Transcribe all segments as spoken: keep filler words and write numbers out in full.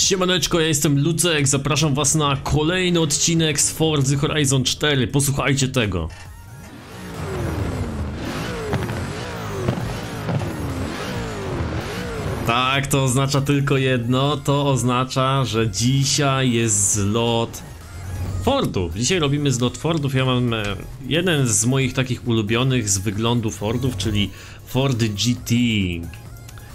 Siemaneczko, ja jestem Lucek, zapraszam was na kolejny odcinek z Forza Horizon cztery, posłuchajcie tego. Tak, to oznacza tylko jedno, to oznacza, że dzisiaj jest zlot Fordów. Dzisiaj robimy zlot Fordów, ja mam jeden z moich takich ulubionych z wyglądu Fordów, czyli Ford G T.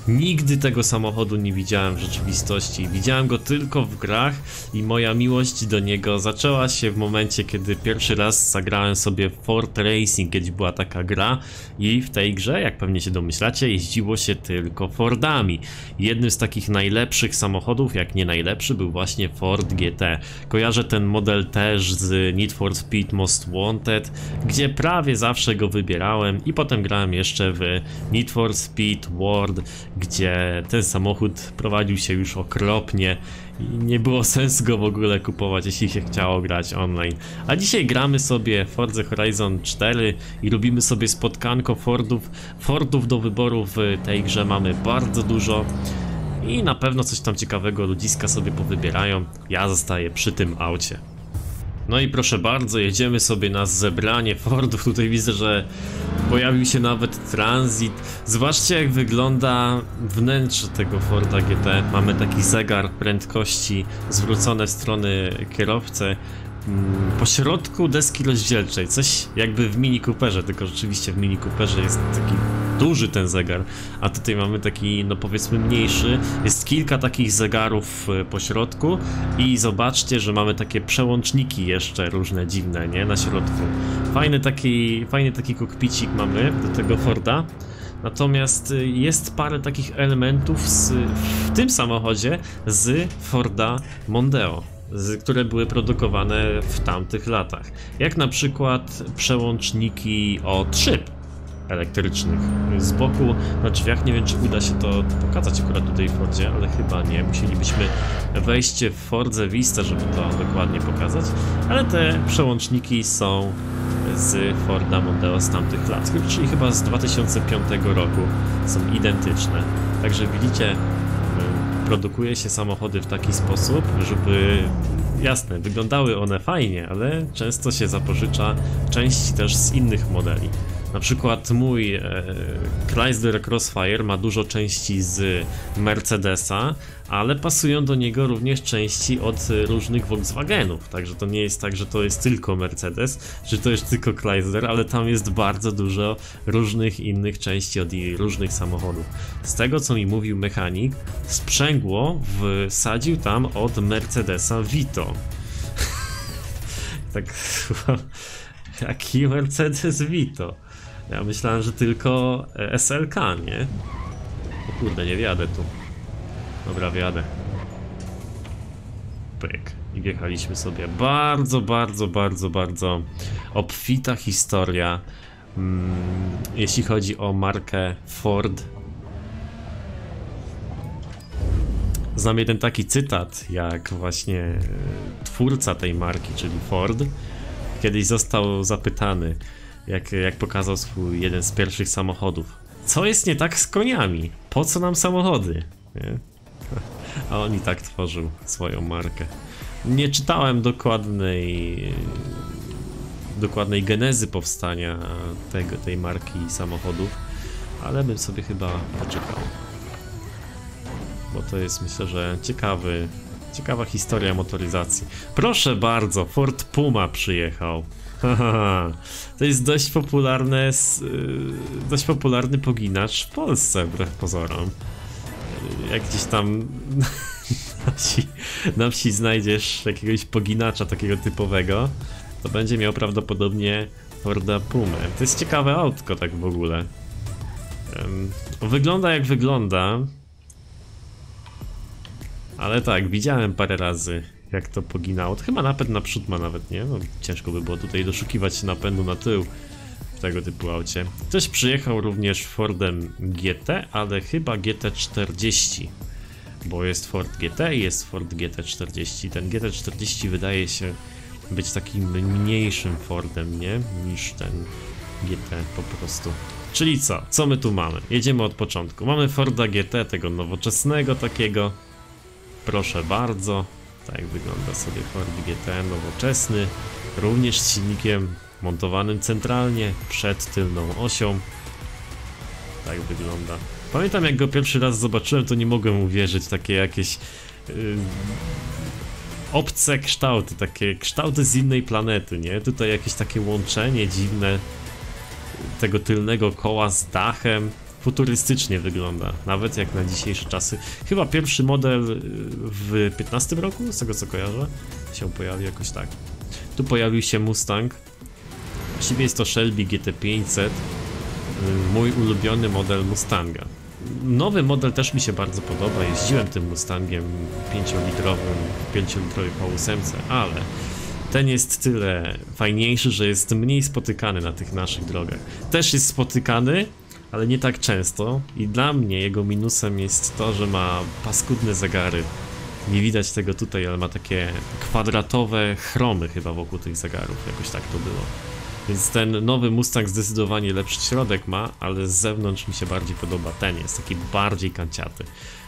Nigdy tego samochodu nie widziałem w rzeczywistości, widziałem go tylko w grach i moja miłość do niego zaczęła się w momencie, kiedy pierwszy raz zagrałem sobie Ford Racing, kiedyś była taka gra i w tej grze, jak pewnie się domyślacie, jeździło się tylko Fordami. Jednym z takich najlepszych samochodów, jak nie najlepszy, był właśnie Ford G T. Kojarzę ten model też z Need for Speed Most Wanted, gdzie prawie zawsze go wybierałem i potem grałem jeszcze w Need for Speed World, gdzie ten samochód prowadził się już okropnie i nie było sensu go w ogóle kupować, jeśli się chciało grać online. A dzisiaj gramy sobie Forza Horizon cztery i robimy sobie spotkanko Fordów. Fordów do wyboru w tej grze mamy bardzo dużo i na pewno coś tam ciekawego ludziska sobie powybierają. Ja zostaję przy tym aucie. No i proszę bardzo, jedziemy sobie na zebranie Fordów. Tutaj widzę, że pojawił się nawet Transit. Zobaczcie, jak wygląda wnętrze tego Forda G T. Mamy taki zegar prędkości zwrócone w stronę kierowcy. Po środku deski rozdzielczej, coś jakby w Mini Cooperze, tylko rzeczywiście w Mini Cooperze jest taki duży ten zegar, a tutaj mamy taki, no powiedzmy, mniejszy. Jest kilka takich zegarów po środku i zobaczcie, że mamy takie przełączniki jeszcze różne dziwne, nie? Na środku. Fajny taki, fajny taki kokpicik mamy do tego Forda. Natomiast jest parę takich elementów z, w tym samochodzie z Forda Mondeo, które były produkowane w tamtych latach, jak na przykład przełączniki od szyb elektrycznych z boku na drzwiach. Nie wiem, czy uda się to pokazać akurat tutaj w Fordzie, ale chyba nie, musielibyśmy wejść w Forze Vista, żeby to dokładnie pokazać, ale te przełączniki są z Forda Mondeo z tamtych lat, czyli chyba z dwa tysiące piątego roku, są identyczne, także widzicie, produkuje się samochody w taki sposób, żeby, jasne, wyglądały one fajnie, ale często się zapożycza części też z innych modeli. Na przykład mój e, Chrysler Crossfire ma dużo części z Mercedesa, ale pasują do niego również części od różnych Volkswagenów, także to nie jest tak, że to jest tylko Mercedes, że to jest tylko Chrysler, ale tam jest bardzo dużo różnych innych części od różnych samochodów. Z tego, co mi mówił mechanik, sprzęgło wsadził tam od Mercedesa Vito. Tak, jaki Mercedes Vito? Ja myślałem, że tylko S L K, nie? O kurde, nie wjadę tu. Dobra, wjadę. Pyk. I wjechaliśmy sobie. Bardzo, bardzo, bardzo, bardzo obfita historia, mm, jeśli chodzi o markę Ford. Znam jeden taki cytat, jak właśnie twórca tej marki, czyli Ford, kiedyś został zapytany, jak, jak pokazał swój jeden z pierwszych samochodów. Co jest nie tak z koniami? Po co nam samochody? Nie? A on i tak tworzył swoją markę. Nie czytałem dokładnej dokładnej genezy powstania tego, tej marki samochodów, ale bym sobie chyba poczekał, bo to jest, myślę, że ciekawy ciekawa historia motoryzacji. Proszę bardzo, Ford Puma przyjechał. To jest dość popularne, dość popularny poginacz w Polsce, wbrew pozorom. Jak gdzieś tam na wsi, na wsi znajdziesz jakiegoś poginacza takiego typowego, to będzie miał prawdopodobnie Forda Pumę. To jest ciekawe autko tak w ogóle. Wygląda jak wygląda, ale tak, widziałem parę razy, jak to poginało. To chyba napęd na przód ma nawet, nie? No, ciężko by było tutaj doszukiwać się napędu na tył w tego typu aucie. Ktoś przyjechał również Fordem G T, ale chyba G T czterdzieści, bo jest Ford G T i jest Ford G T czterdzieści. Ten G T czterdzieści wydaje się być takim mniejszym Fordem, nie? Niż ten G T po prostu. Czyli co? Co my tu mamy? Jedziemy od początku. Mamy Forda G T, tego nowoczesnego takiego. Proszę bardzo, tak wygląda sobie Ford G T nowoczesny, również z silnikiem montowanym centralnie przed tylną osią. Tak wygląda. Pamiętam, jak go pierwszy raz zobaczyłem, to nie mogłem uwierzyć, takie jakieś yy, obce kształty, takie kształty z innej planety, nie? Tutaj jakieś takie łączenie dziwne tego tylnego koła z dachem. Futurystycznie wygląda, nawet jak na dzisiejsze czasy. Chyba pierwszy model w piętnastym roku, z tego co kojarzę, się pojawił jakoś tak. Tu pojawił się Mustang. Właściwie jest to Shelby G T pięćset, mój ulubiony model Mustanga. Nowy model też mi się bardzo podoba, jeździłem tym Mustangiem pięciolitrowym, pięciolitrowej V osiem, ale ten jest tyle fajniejszy, że jest mniej spotykany na tych naszych drogach. Też jest spotykany, ale nie tak często, i dla mnie jego minusem jest to, że ma paskudne zegary. Nie widać tego tutaj, ale ma takie kwadratowe chromy chyba wokół tych zegarów, jakoś tak to było. Więc ten nowy Mustang zdecydowanie lepszy środek ma, ale z zewnątrz mi się bardziej podoba. Ten jest taki bardziej kanciaty.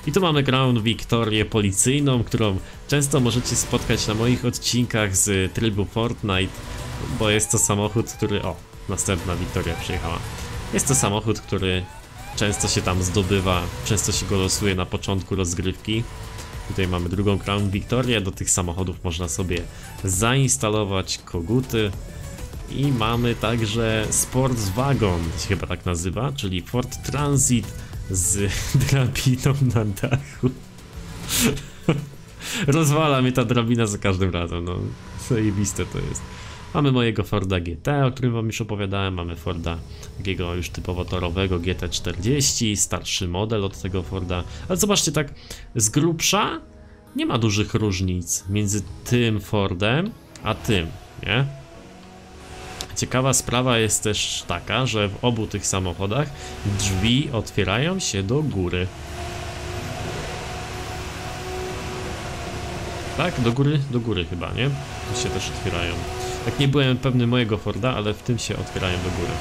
I tu mamy Crown Victorię policyjną, którą często możecie spotkać na moich odcinkach z trybu Fortnite, bo jest to samochód, który... O, następna Victoria przyjechała. Jest to samochód, który często się tam zdobywa, często się go losuje na początku rozgrywki. Tutaj mamy drugą Crown Victorię, do tych samochodów można sobie zainstalować koguty. I mamy także Sportswagon, się chyba tak nazywa, czyli Ford Transit z drabiną na dachu. Rozwala mnie ta drabina za każdym razem, no zajebiste to jest. Mamy mojego Forda G T, o którym wam już opowiadałem, mamy Forda takiego już typowo torowego G T czterdzieści, starszy model od tego Forda. Ale zobaczcie, tak z grubsza nie ma dużych różnic między tym Fordem a tym, nie? Ciekawa sprawa jest też taka, że w obu tych samochodach drzwi otwierają się do góry. Tak? Do góry? Do góry chyba, nie? Tu się też otwierają. Tak, nie byłem pewny mojego Forda, ale w tym się otwierają do góry.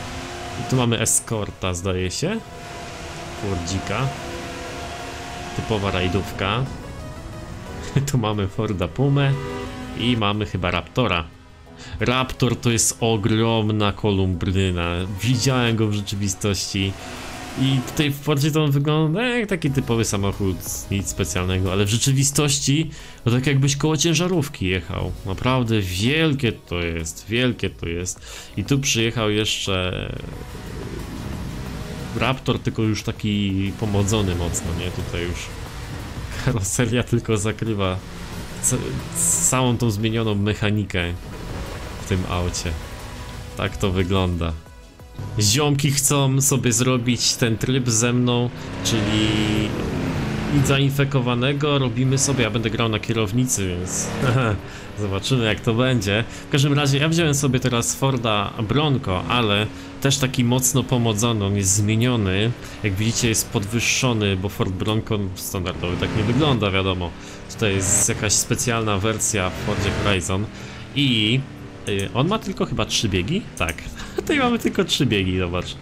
I tu mamy Escorta, zdaje się. Fordzika. Typowa rajdówka. Tu mamy Forda Pumę. I mamy chyba Raptora. Raptor to jest ogromna kolumbryna. Widziałem go w rzeczywistości. I tutaj w Fordzie to on wygląda jak taki typowy samochód, nic specjalnego, ale w rzeczywistości to tak jakbyś koło ciężarówki jechał. Naprawdę wielkie to jest, wielkie to jest. I tu przyjechał jeszcze Raptor, tylko już taki pomodzony mocno, nie? Tutaj już karoseria tylko zakrywa całą tą zmienioną mechanikę w tym aucie. Tak to wygląda. Ziomki chcą sobie zrobić ten tryb ze mną, czyli zainfekowanego robimy sobie, ja będę grał na kierownicy, więc zobaczymy jak to będzie. W każdym razie ja wziąłem sobie teraz Forda Bronco, ale też taki mocno pomodzony, on jest zmieniony, jak widzicie jest podwyższony, bo Ford Bronco standardowy tak nie wygląda, wiadomo. Tutaj jest jakaś specjalna wersja w Forzie Horizon i... on ma tylko chyba trzy biegi? Tak. Tutaj mamy tylko trzy biegi, zobacz.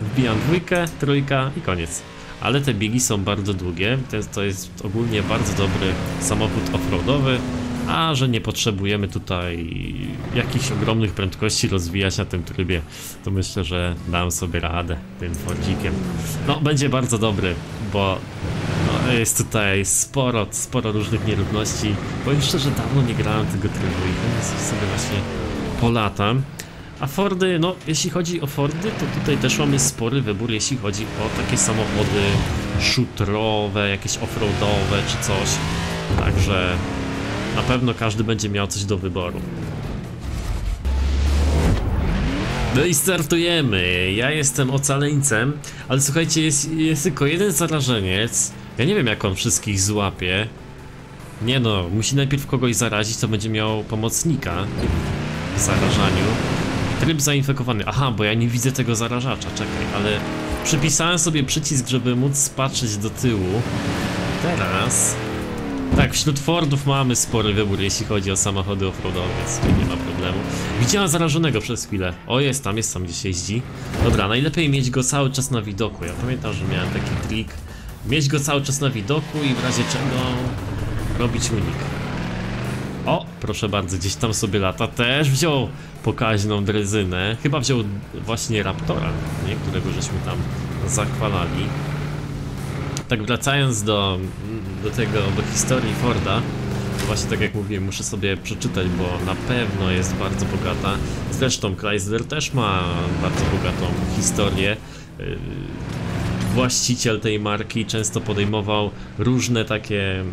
Wbijam dwójkę, trójka i koniec. Ale te biegi są bardzo długie. To jest ogólnie bardzo dobry samochód offroadowy. A że nie potrzebujemy tutaj jakichś ogromnych prędkości rozwijać na tym trybie, to myślę, że dam sobie radę tym Fordzikiem. No, będzie bardzo dobry, bo no, jest tutaj sporo, sporo różnych nierówności. Powiem szczerze, dawno nie grałem tego trybu i teraz sobie właśnie polatam. A Fordy, no jeśli chodzi o Fordy, to tutaj też mamy spory wybór, jeśli chodzi o takie samochody shooterowe, jakieś offroadowe czy coś. Także... na pewno każdy będzie miał coś do wyboru. No i startujemy. Ja jestem ocaleńcem, ale słuchajcie, jest, jest tylko jeden zarażeniec. Ja nie wiem jak on wszystkich złapie. Nie no, musi najpierw kogoś zarazić, to będzie miał pomocnika w zarażaniu. Tryb zainfekowany. Aha, bo ja nie widzę tego zarażacza, czekaj, ale przypisałem sobie przycisk, żeby móc patrzeć do tyłu. Teraz... tak, wśród Fordów mamy spory wybór, jeśli chodzi o samochody offroadowe, więc tutaj nie ma problemu. Widziałem zarażonego przez chwilę. O, jest tam, jest tam gdzieś jeździ. Dobra, najlepiej mieć go cały czas na widoku. Ja pamiętam, że miałem taki trik. Mieć go cały czas na widoku i w razie czego robić unik. O, proszę bardzo, gdzieś tam sobie lata. Też wziął pokaźną drezynę. Chyba wziął właśnie Raptora, nie? Którego żeśmy tam zachwalali. Tak wracając do, do tego, do historii Forda, to właśnie tak jak mówiłem, muszę sobie przeczytać, bo na pewno jest bardzo bogata. Zresztą Chrysler też ma bardzo bogatą historię. Właściciel tej marki często podejmował różne takie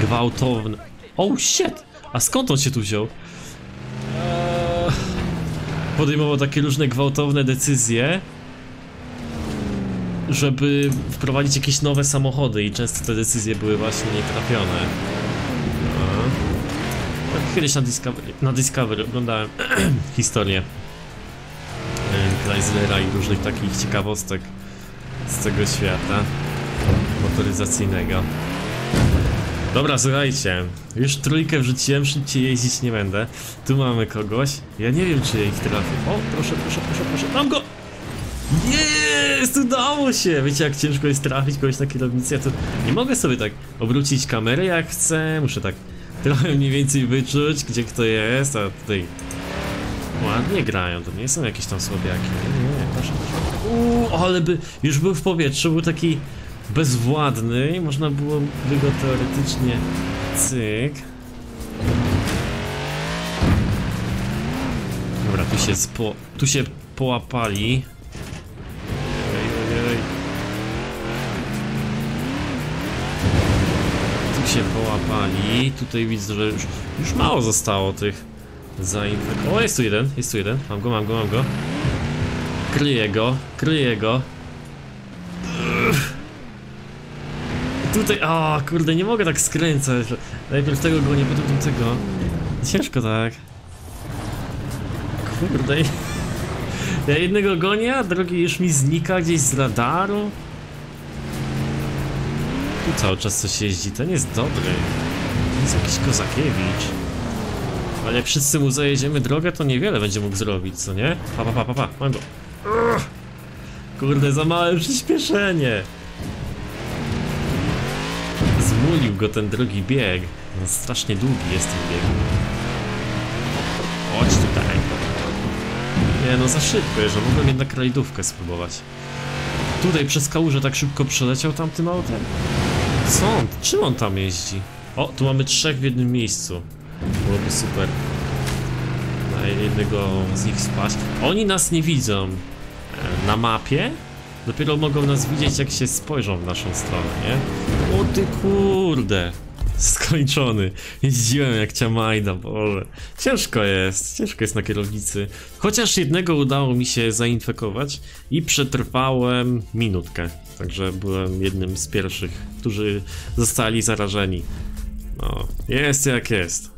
gwałtowne... Oh shit! A skąd on się tu wziął? Podejmował takie różne gwałtowne decyzje, żeby wprowadzić jakieś nowe samochody i często te decyzje były właśnie nietrafione. No. Kiedyś na Discovery, na Discovery oglądałem historię Chryslera i różnych takich ciekawostek z tego świata motoryzacyjnego. Dobra, słuchajcie, już trójkę wrzuciłem, szybciej jeździć nie będę. Tu mamy kogoś, ja nie wiem czy ja ich trafię. O, proszę, proszę, proszę, proszę, mam go! Jest! Udało się! Wiecie jak ciężko jest trafić kogoś na kierownicy, ja to nie mogę sobie tak obrócić kamery jak chcę, muszę tak trochę mniej więcej wyczuć, gdzie kto jest, a tutaj ładnie grają, to nie są jakieś tam słabiaki, nie, nie, proszę, proszę. Uuu, ale by już był w powietrzu, był taki bezwładny i można byłoby go teoretycznie cyk. Dobra, tu się spo, tu się połapali. Tu się połapali, tutaj widzę, że już, już mało zostało tych zainfekowanych. O, jest tu jeden, jest tu jeden, mam go, mam go, mam go. Kryję go, kryję go. Uff. Tutaj, o kurde, nie mogę tak skręcać. Najpierw tego go nie, potem tego. Ciężko tak. Kurde. Ja jednego gonię, a drugi już mi znika gdzieś z radaru. Tu cały czas coś jeździ, ten jest dobry. To jest jakiś Kozakiewicz. Ale jak wszyscy mu zajedziemy drogę, to niewiele będzie mógł zrobić, co nie? Pa, pa, pa, pa, pa. Mam go. Uff. Kurde, za małe przyspieszenie. Zmulił go ten drugi bieg. No, strasznie długi jest ten bieg. Chodź tutaj. Nie no, za szybko, że mogłem jednak rajdówkę spróbować. Tutaj przez kałużę tak szybko przeleciał tamtym autem. Co on? Czym on tam jeździ? O, tu mamy trzech w jednym miejscu. Byłoby super. Na jednego z nich spaść. Oni nas nie widzą na mapie. Dopiero mogą nas widzieć jak się spojrzą w naszą stronę, nie? O ty kurde! Skończony. Jeździłem jak ciamajda, boże. Ciężko jest, ciężko jest na kierownicy. Chociaż jednego udało mi się zainfekować i przetrwałem minutkę. Także byłem jednym z pierwszych, którzy zostali zarażeni. No, jest jak jest.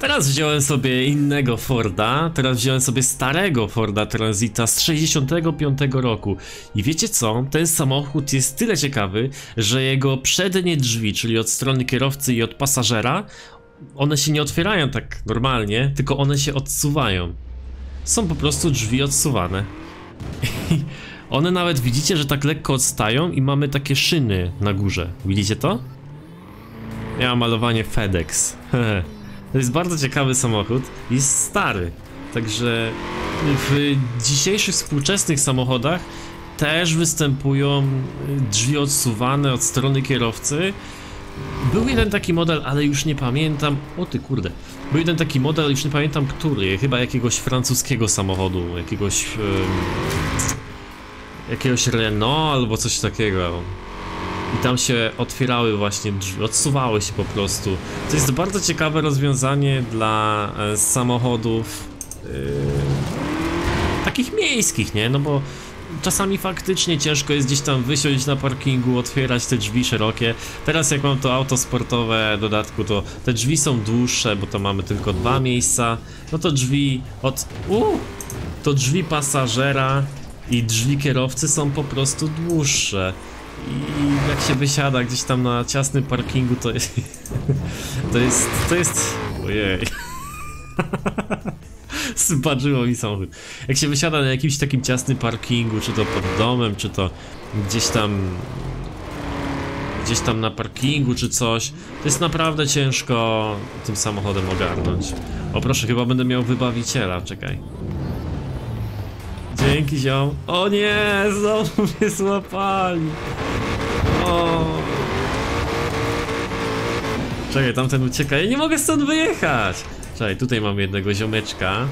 Teraz wziąłem sobie innego Forda, teraz wziąłem sobie starego Forda Transita z sześćdziesiątego piątego roku. I wiecie co? Ten samochód jest tyle ciekawy, że jego przednie drzwi, czyli od strony kierowcy i od pasażera, one się nie otwierają tak normalnie, tylko one się odsuwają. Są po prostu drzwi odsuwane. One nawet widzicie, że tak lekko odstają i mamy takie szyny na górze. Widzicie to? Ja mam malowanie FedEx. To jest bardzo ciekawy samochód, jest stary, także w dzisiejszych współczesnych samochodach też występują drzwi odsuwane od strony kierowcy. Był jeden taki model, ale już nie pamiętam, o ty kurde, był jeden taki model, już nie pamiętam który, chyba jakiegoś francuskiego samochodu, jakiegoś, um, jakiegoś Renault albo coś takiego. I tam się otwierały właśnie drzwi, odsuwały się po prostu. To jest bardzo ciekawe rozwiązanie dla e, samochodów yy, takich miejskich, nie? No bo czasami faktycznie ciężko jest gdzieś tam wysiąść na parkingu, otwierać te drzwi szerokie. Teraz jak mam to auto sportowe w dodatku, to te drzwi są dłuższe, bo to mamy tylko dwa miejsca. No to drzwi od... Uuu! To drzwi pasażera i drzwi kierowcy są po prostu dłuższe. I jak się wysiada gdzieś tam na ciasnym parkingu, to jest... To jest... To jest... Ojej... Zbaczyło mi samochód. Jak się wysiada na jakimś takim ciasnym parkingu, czy to pod domem, czy to gdzieś tam... gdzieś tam na parkingu czy coś. To jest naprawdę ciężko tym samochodem ogarnąć. O proszę, chyba będę miał wybawiciela, czekaj. Dzięki, ziom. O nie, znowu mnie złapali. O. Czekaj, tamten ucieka, ja nie mogę stąd wyjechać. Czekaj, tutaj mam jednego ziomeczka.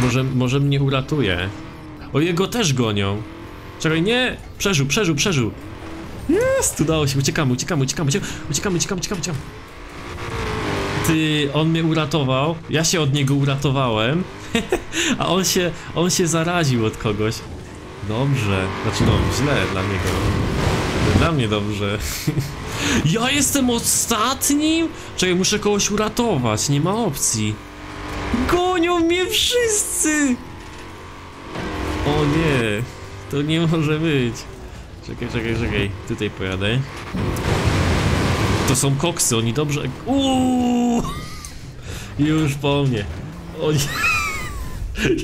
Może, może mnie uratuje. O, jego też gonią. Czekaj, nie! Przeżył, przeżył, przeżył! Jest! Udało się, uciekamy, uciekamy, uciekamy, uciekamy, uciekamy, uciekamy, uciekamy. Ty, on mnie uratował, ja się od niego uratowałem. A on się, on się zaraził od kogoś. Dobrze, znaczy no, źle dla niego. Dla mnie dobrze. Ja jestem ostatnim? Czekaj, muszę kogoś uratować, nie ma opcji. Gonią mnie wszyscy! O nie, to nie może być. Czekaj, czekaj, czekaj, tutaj pojadę. To są koksy, oni dobrze... Uuu! Już po mnie. O nie.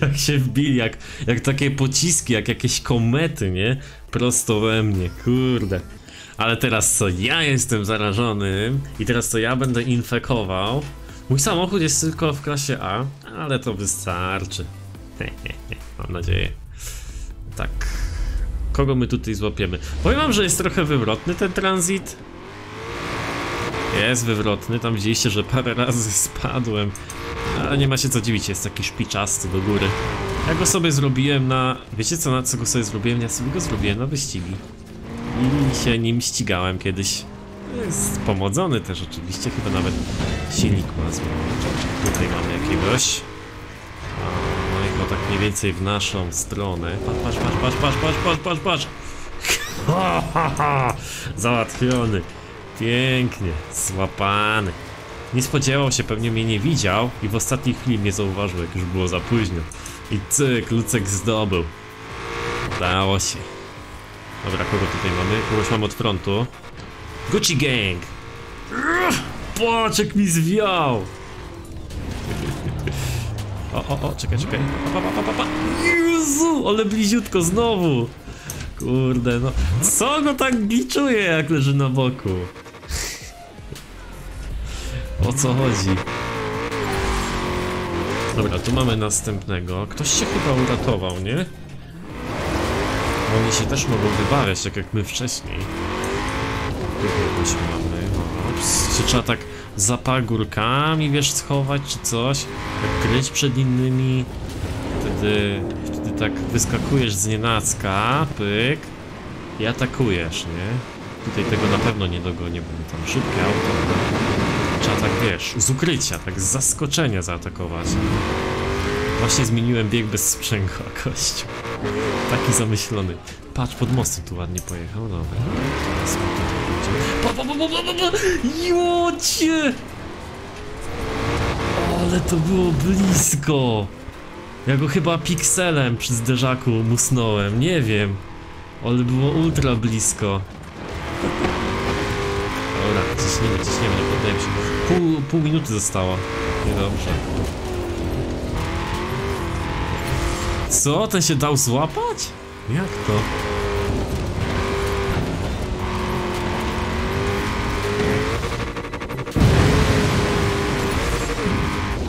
Jak się wbili, jak, jak takie pociski, jak jakieś komety, nie? Prosto we mnie, kurde. Ale teraz co, ja jestem zarażonym i teraz co, ja będę infekował. Mój samochód jest tylko w klasie A, ale to wystarczy. Mam nadzieję. Tak. Kogo my tutaj złapiemy? Powiem wam, że jest trochę wywrotny ten transit. Jest wywrotny, tam widzieliście, że parę razy spadłem. Ale nie ma się co dziwić, jest taki szpiczasty do góry. Ja go sobie zrobiłem na... Wiecie co, na co go sobie zrobiłem? Ja sobie go zrobiłem na wyścigi. I się nim ścigałem kiedyś. Jest pomodzony też oczywiście, chyba nawet silnik ma zły. Tutaj mamy jakiegoś. No tak mniej więcej w naszą stronę. Patrz, patrz, patrz, patrz, patrz, patrz, patrz, patrz. Ha, ha, ha. Załatwiony. Pięknie, złapany. Nie spodziewał się, pewnie mnie nie widział i w ostatniej chwili mnie zauważył, jak już było za późno. I cyk, Lucek zdobył. Udało się. Dobra, kogo tutaj mamy? Kogoś mam od frontu. Gucci Gang. Płaczek mi zwiał. O, o, o, czekaj, czekaj. Pa, pa, pa, pa, pa. Jezu, ale bliziutko znowu. Kurde, no. Co go tak gliczuje, jak leży na boku? O co chodzi? Dobra, tu mamy następnego. Ktoś się chyba uratował, nie? Oni się też mogą wybawiać, tak jak my wcześniej. Jakiegoś mamy. Ops, czy trzeba tak za pagórkami, wiesz, schować czy coś, tak kryć przed innymi, wtedy, wtedy tak wyskakujesz z nienacka, pyk, i atakujesz, nie? Tutaj tego na pewno nie dogonię, bo tam szybkie auto, trzeba tak, wiesz, z ukrycia, tak z zaskoczenia zaatakować. Właśnie zmieniłem bieg bez sprzęgła, kościół. Taki zamyślony. Patrz, pod mostem tu ładnie pojechał, dobra. Jocie! Ale to było blisko. Ja go chyba pikselem przy zderzaku musnąłem, nie wiem. Ale było ultra blisko. Dobra, ciśniemy, ciśniemy, nie poddaję się. Pół, pół minuty zostało. Niedobrze. Co? Ten się dał złapać? Jak to?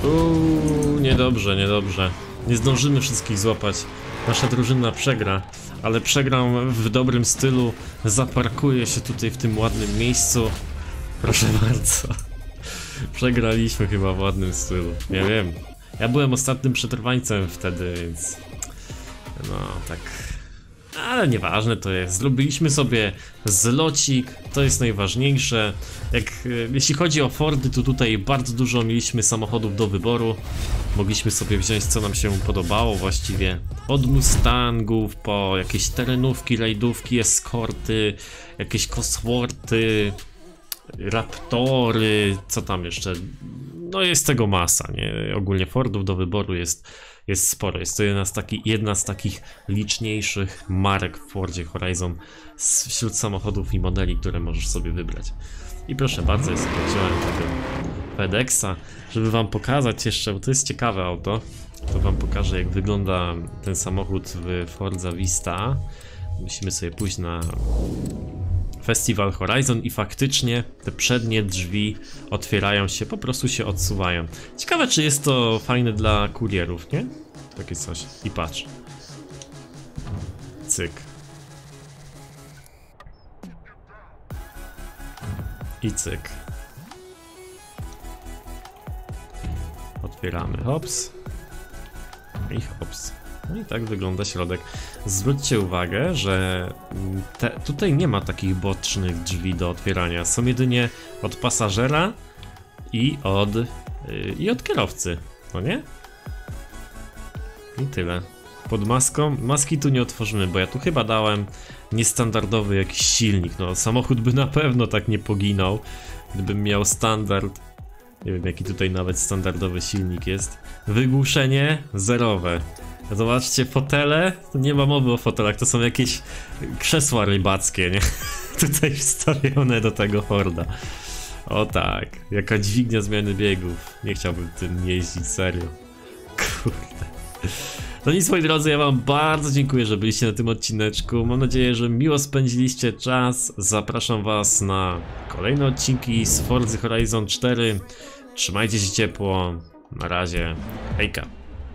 Uuu, niedobrze, niedobrze. Nie zdążymy wszystkich złapać. Nasza drużyna przegra. Ale przegram w dobrym stylu. Zaparkuję się tutaj w tym ładnym miejscu. Proszę bardzo. Przegraliśmy chyba w ładnym stylu. Nie wiem. Ja byłem ostatnim przetrwańcem wtedy, więc... No, tak... Ale nieważne to jest, zrobiliśmy sobie zlocik, to jest najważniejsze. Jak, jeśli chodzi o Fordy, to tutaj bardzo dużo mieliśmy samochodów do wyboru. Mogliśmy sobie wziąć, co nam się podobało właściwie. Od Mustangów, po jakieś terenówki, rajdówki, eskorty, jakieś Cosworthy, Raptory, co tam jeszcze. No jest tego masa, nie? Ogólnie Fordów do wyboru jest, jest sporo. Jest to jedna z, taki, jedna z takich liczniejszych marek w Fordzie Horizon wśród samochodów i modeli, które możesz sobie wybrać. I proszę bardzo, ja sobie wziąłem tego FedExa, żeby wam pokazać jeszcze, bo to jest ciekawe auto. To wam pokażę, jak wygląda ten samochód w Forza Vista. Musimy sobie pójść na Festival Horizon i faktycznie te przednie drzwi otwierają się, po prostu się odsuwają. Ciekawe, czy jest to fajne dla kurierów, nie? Takie coś. I patrz. Cyk. I cyk. Otwieramy. Hops. I hops. No i tak wygląda środek. Zwróćcie uwagę, że te, tutaj nie ma takich bocznych drzwi do otwierania. Są jedynie od pasażera i od, yy, i od kierowcy. No nie? I tyle. Pod maską. Maski tu nie otworzymy, bo ja tu chyba dałem niestandardowy jakiś silnik. No samochód by na pewno tak nie poginął, gdybym miał standard. Nie wiem, jaki tutaj nawet standardowy silnik jest. Wygłuszenie zerowe. Zobaczcie, fotele, to nie ma mowy o fotelach, to są jakieś krzesła rybackie, nie? Tutaj wstawione do tego Forda. O tak, jaka dźwignia zmiany biegów. Nie chciałbym tym jeździć, serio. Kurde. No nic, moi drodzy, ja wam bardzo dziękuję, że byliście na tym odcineczku. Mam nadzieję, że miło spędziliście czas. Zapraszam was na kolejne odcinki z Forza Horizon cztery. Trzymajcie się ciepło. Na razie. Hejka.